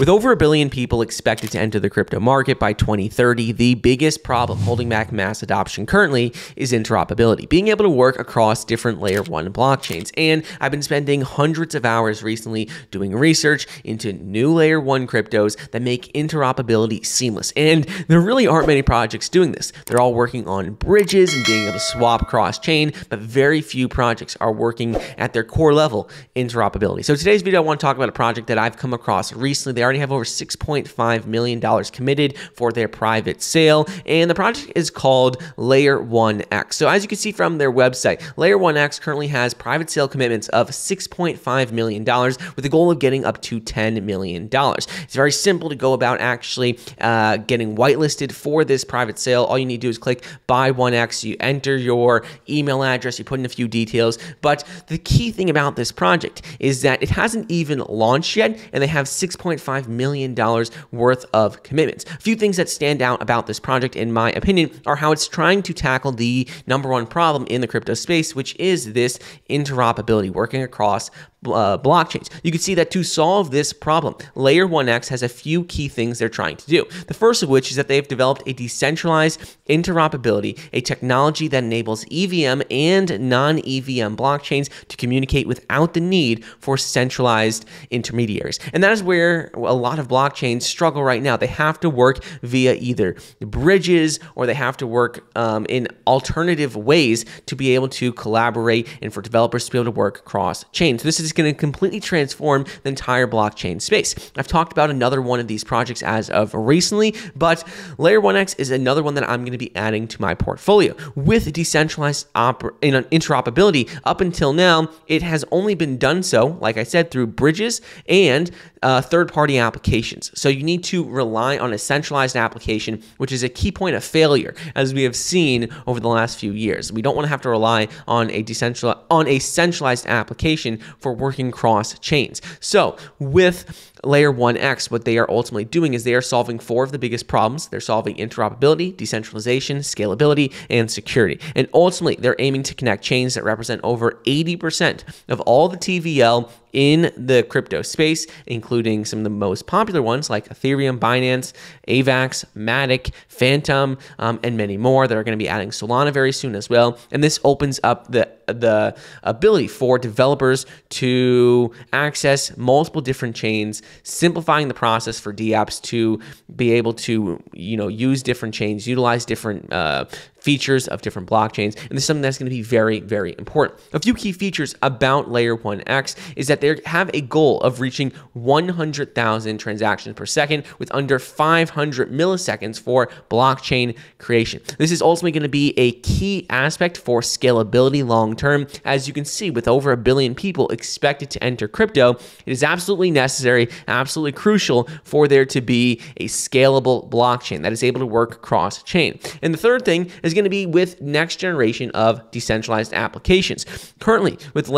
With over a billion people expected to enter the crypto market by 2030, the biggest problem holding back mass adoption currently is interoperability, being able to work across different layer one blockchains. And I've been spending hundreds of hours recently doing research into new layer one cryptos that make interoperability seamless. And there really aren't many projects doing this. They're all working on bridges and being able to swap cross-chain, but very few projects are working at their core level interoperability. So today's video, I want to talk about a project that I've come across recently. They already have over $6.5 million committed for their private sale, and the project is called Layer One X. So as you can see from their website, Layer One X currently has private sale commitments of $6.5 million with the goal of getting up to $10 million. It's very simple to go about actually getting whitelisted for this private sale. All you need to do is click buy 1X, you enter your email address, you put in a few details. But the key thing about this project is that it hasn't even launched yet, and they have $6.5 million worth of commitments. A few things that stand out about this project, in my opinion, are how it's trying to tackle the number one problem in the crypto space, which is this interoperability, working across blockchains. You can see that to solve this problem, Layer 1X has a few key things they're trying to do. The first of which is that they've developed a decentralized interoperability, a technology that enables EVM and non-EVM blockchains to communicate without the need for centralized intermediaries. And that is where a lot of blockchains struggle right now. They have to work via either bridges, or they have to work in alternative ways to be able to collaborate and for developers to be able to work across chains. So this is going to completely transform the entire blockchain space. I've talked about another one of these projects as of recently, but Layer 1X is another one that I'm going to be adding to my portfolio. With decentralized interoperability, up until now, it has only been done so, like I said, through bridges and third-party applications. So you need to rely on a centralized application, which is a key point of failure, as we have seen over the last few years. We don't want to have to rely on a centralized application for working cross chains. So with Layer 1X, what they are ultimately doing is they are solving four of the biggest problems. They're solving interoperability, decentralization, scalability, and security. And ultimately, they're aiming to connect chains that represent over 80% of all the TVL in the crypto space, including some of the most popular ones like Ethereum, Binance, AVAX, Matic, Phantom, and many more that are going to be adding Solana very soon as well. And this opens up the ability for developers to access multiple different chains, simplifying the process for DApps to be able to, you know, use different chains, utilize different features of different blockchains. And this is something that's going to be very, very important. A few key features about Layer 1X is that they have a goal of reaching 100,000 transactions per second with under 500 milliseconds for blockchain creation. This is ultimately going to be a key aspect for scalability long-term. As you can see, with over a billion people expected to enter crypto, it is absolutely necessary, absolutely crucial for there to be a scalable blockchain that is able to work cross-chain. And the third thing is going to be with next generation of decentralized applications. Currently, with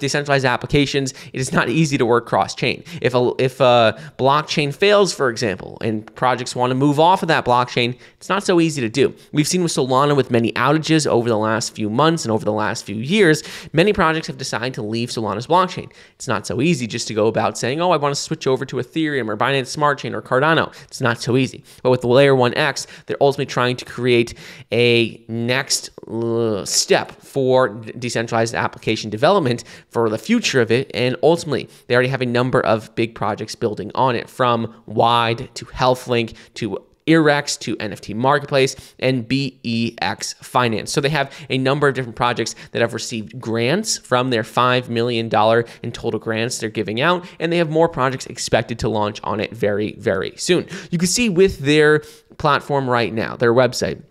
decentralized applications, it is not easy to work cross-chain. If a blockchain fails, for example, and projects want to move off of that blockchain, it's not so easy to do. We've seen with Solana, with many outages over the last few months and over the last few years, many projects have decided to leave Solana's blockchain. It's not so easy just to go about saying, oh, I want to switch over to Ethereum or Binance Smart Chain or Cardano. It's not so easy. But with the Layer 1X, they're ultimately trying to create a next step for decentralized application development for the future of it. And ultimately, they already have a number of big projects building on it, from Wide to HealthLink to Erex to NFT Marketplace and BEX Finance. So they have a number of different projects that have received grants from their $5 million in total grants they're giving out, and they have more projects expected to launch on it very, very soon. You can see with their platform right now, their website,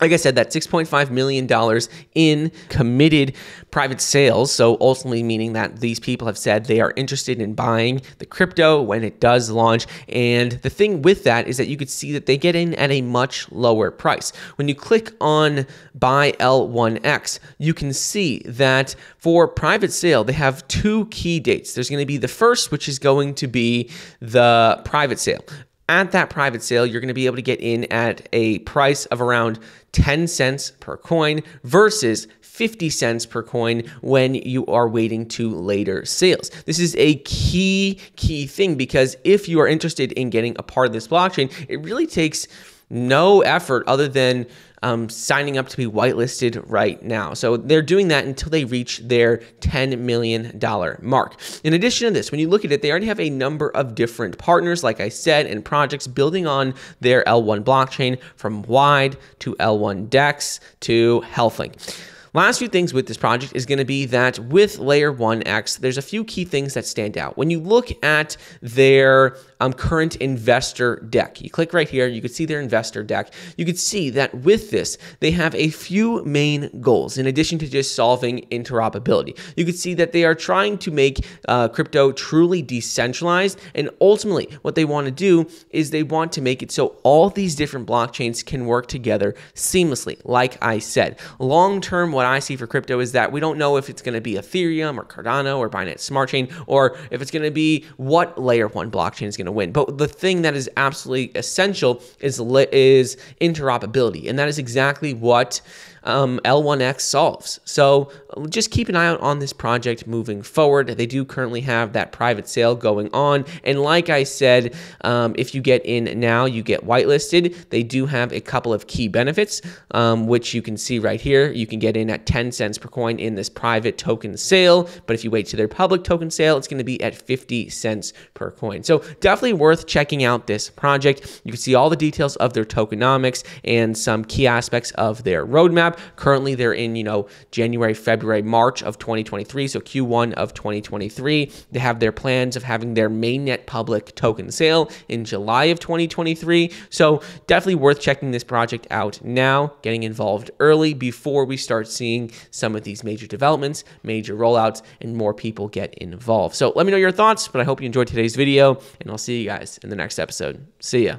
like I said, that $6.5 million in committed private sales, so ultimately meaning that these people have said they are interested in buying the crypto when it does launch. And the thing with that is that you could see that they get in at a much lower price. When you click on buy L1X, you can see that for private sale, they have two key dates. There's going to be the first, which is going to be the private sale. At that private sale, you're going to be able to get in at a price of around 10 cents per coin versus 50 cents per coin when you are waiting to later sales. This is a key thing, because if you are interested in getting a part of this blockchain, it really takes no effort other than signing up to be whitelisted right now. So they're doing that until they reach their $10 million mark. In addition to this, when you look at it, they already have a number of different partners, like I said, and projects building on their L1 blockchain, from Wide to L1 Dex to HealthLink. Last few things with this project is going to be that with Layer 1X, there's a few key things that stand out. When you look at their current investor deck, you click right here, you could see their investor deck. You could see that with this, they have a few main goals in addition to just solving interoperability. You could see that they are trying to make crypto truly decentralized, and ultimately what they want to do is they want to make it so all these different blockchains can work together seamlessly. Like I said, long-term, what I see for crypto is that we don't know if it's going to be Ethereum or Cardano or Binance Smart Chain, or if it's going to be what layer one blockchain is going to win. But the thing that is absolutely essential is interoperability. And that is exactly what L1X solves. So just keep an eye out on this project moving forward. They do currently have that private sale going on. And like I said, if you get in now, you get whitelisted. They do have a couple of key benefits, which you can see right here. You can get in at 10 cents per coin in this private token sale. But if you wait to their public token sale, it's going to be at 50 cents per coin. So definitely worth checking out this project. You can see all the details of their tokenomics and some key aspects of their roadmap. Currently, they're in, January, February, March of 2023. So Q1 of 2023, they have their plans of having their mainnet public token sale in July of 2023. So definitely worth checking this project out now, getting involved early before we start seeing some of these major developments, major rollouts, and more people get involved. So let me know your thoughts, but I hope you enjoyed today's video, and I'll see you guys in the next episode. See ya.